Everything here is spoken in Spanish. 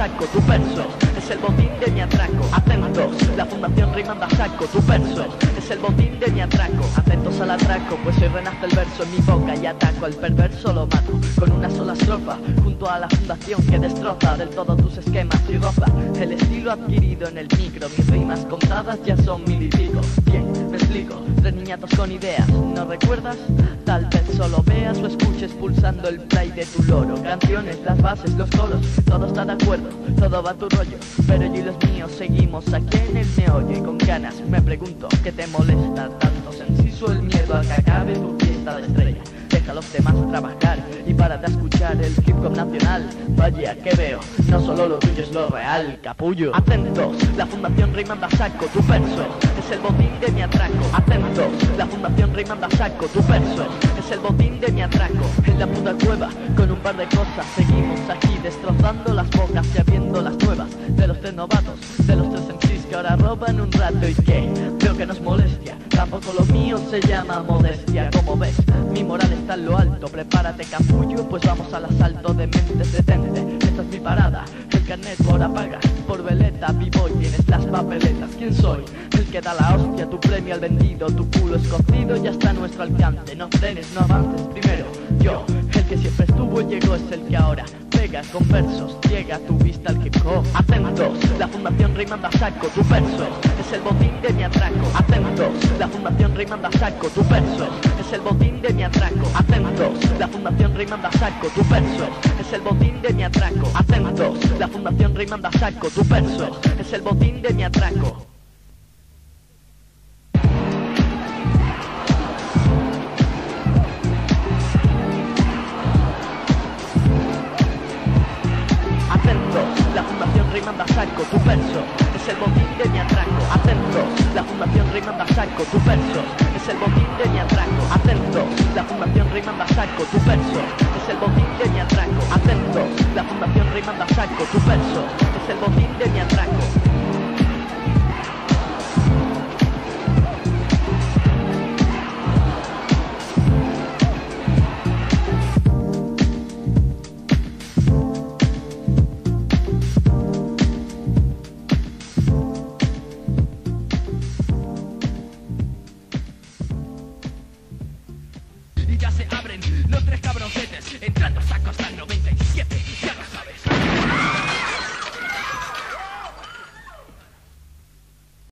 saco tus versos, es el botín de mi atraco. Atentos, la fundación rimando a saco tus versos, es el botín de mi atraco. Atentos al atraco, pues hoy renace el verso en mi boca y ataco al perverso, lo mato con una sola estrofa, junto a la fundación que destroza del todo tus esquemas y roza el estilo adquirido en el micro. Mis rimas contadas ya son mil y pico. Bien, me explico, tres niñatos con ideas, ¿no recuerdas? Tal vez solo veas o escuches pulsando el play de tu loro. Canciones, las bases, los coros, todo está de acuerdo, todo va a tu rollo, pero yo y los míos seguimos aquí en el meollo. Y con ganas me pregunto, ¿qué te molesta tanto? Se enciso el miedo a que acabe tu fiesta de estrella. Deja a los demás trabajar y párate a escuchar el hip hop nacional. Vaya que veo, no solo lo tuyo es lo real, capullo. Atentos, la fundación rimando a saco tu verso, es el botín de mi atraco. Atentos, la fundación rimando a saco tu verso, es el botín de mi atraco. En la puta cueva, con un par de cosas, seguimos aquí destrozando las bocas y abriendo las nuevas de los tres novatos, de los tres MCs que ahora roban un rato y que veo que nos molestia. Tampoco lo mío se llama modestia, como ves, mi moral está en lo alto. Prepárate, capullo, pues vamos al asalto de mentes. Detente, esta es mi parada, el carnet por apaga, por veleta, vivo y tienes las papeletas. ¿Quién soy? El que da la hostia, tu premio al vendido, tu culo escocido ya está a nuestro alcance. No frenes, no avances, primero yo, el que siempre estuvo y llegó, es el que ahora pega con versos, llega tu vista al hip hop. Atentos, la fundación rimando a saco tus versos, es el botín de mi atraco. Atentos, la fundación rimando a saco tus versos, es el botín de mi atraco. Atentos, la fundación rimando a saco tus versos, es el botín de mi atraco. Atentos, la fundación rimando a saco tus versos, es el botín de mi atraco. Rimando a saco tu verso, es el botín de mi atraco. Atentos, la fundación rimando a saco tu verso, es el botín de mi atraco. Atentos, la fundación rimando a saco tu verso, es el botín de mi atraco. Atentos, la fundación rimando a saco tu verso, es el botín de mi atraco.